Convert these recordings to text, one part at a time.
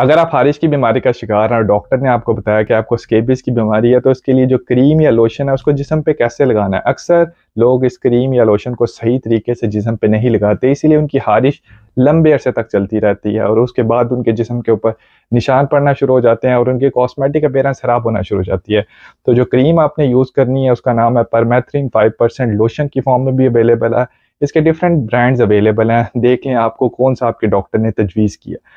अगर आप खारिज की बीमारी का शिकार हैं और डॉक्टर ने आपको बताया कि आपको स्केबीज़ की बीमारी है, तो इसके लिए जो क्रीम या लोशन है उसको जिस्म पे कैसे लगाना है। अक्सर लोग इस क्रीम या लोशन को सही तरीके से जिस्म पे नहीं लगाते, इसीलिए उनकी खारिज लंबे अरसे तक चलती रहती है और उसके बाद उनके जिस्म के ऊपर निशान पड़ना शुरू हो जाते हैं और उनकी कॉस्मेटिक अपीयरेंस खराब होना शुरू हो जाती है। तो जो क्रीम आपने यूज़ करनी है उसका नाम है परमेथ्रिन। 5% लोशन की फॉर्म में भी अवेलेबल है, इसके डिफरेंट ब्रांड्स अवेलेबल हैं, देख लें आपको कौन सा आपके डॉक्टर ने तजवीज़ किया।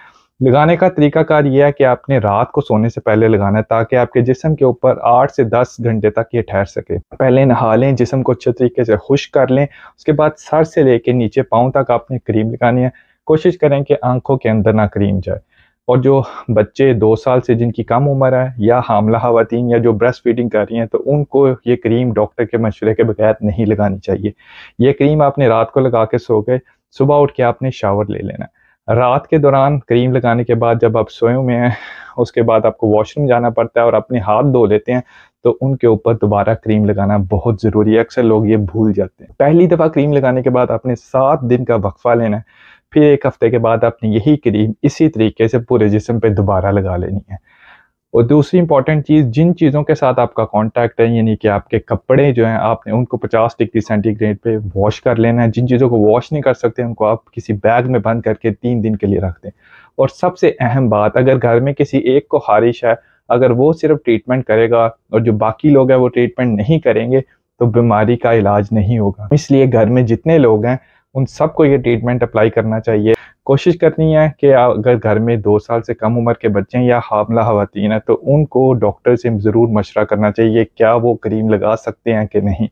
लगाने का तरीकाकार यह है कि आपने रात को सोने से पहले लगाना है ताकि आपके जिस्म के ऊपर 8 से 10 घंटे तक ये ठहर सके। पहले नहा लें, जिस्म को अच्छे तरीके से खुश्क कर लें, उसके बाद सर से लेके नीचे पाँव तक आपने क्रीम लगानी है। कोशिश करें कि आंखों के अंदर ना क्रीम जाए। और जो बच्चे 2 साल से जिनकी कम उम्र है या हामला खवातीन या जो ब्रेस्ट फीडिंग कर रही हैं, तो उनको ये क्रीम डॉक्टर के मशवरे के बगैर नहीं लगानी चाहिए। ये क्रीम आपने रात को लगा के सो गए, सुबह उठ के आपने शावर ले लेना। रात के दौरान क्रीम लगाने के बाद जब आप सोए हुए हैं उसके बाद आपको वॉशरूम जाना पड़ता है और अपने हाथ धो लेते हैं, तो उनके ऊपर दोबारा क्रीम लगाना बहुत ज़रूरी है। अक्सर लोग ये भूल जाते हैं। पहली दफ़ा क्रीम लगाने के बाद आपने 7 दिन का वक्फा लेना है, फिर 1 हफ्ते के बाद आपने यही क्रीम इसी तरीके से पूरे जिस्म पे दोबारा लगा लेनी है। और दूसरी इंपॉर्टेंट चीज़, जिन चीज़ों के साथ आपका कांटेक्ट है यानी कि आपके कपड़े जो हैं आपने उनको 50 डिग्री सेंटीग्रेड पे वॉश कर लेना है। जिन चीज़ों को वॉश नहीं कर सकते उनको आप किसी बैग में बंद करके 3 दिन के लिए रख दें। और सबसे अहम बात, अगर घर में किसी एक को खारिश है, अगर वो सिर्फ ट्रीटमेंट करेगा और जो बाकी लोग हैं वो ट्रीटमेंट नहीं करेंगे तो बीमारी का इलाज नहीं होगा। इसलिए घर में जितने लोग हैं उन सबको ये ट्रीटमेंट अप्लाई करना चाहिए। कोशिश करनी है कि अगर घर में 2 साल से कम उम्र के बच्चे हैं या हामला खवातीन हैं तो उनको डॉक्टर से ज़रूर मशवरा करना चाहिए क्या वो क्रीम लगा सकते हैं कि नहीं।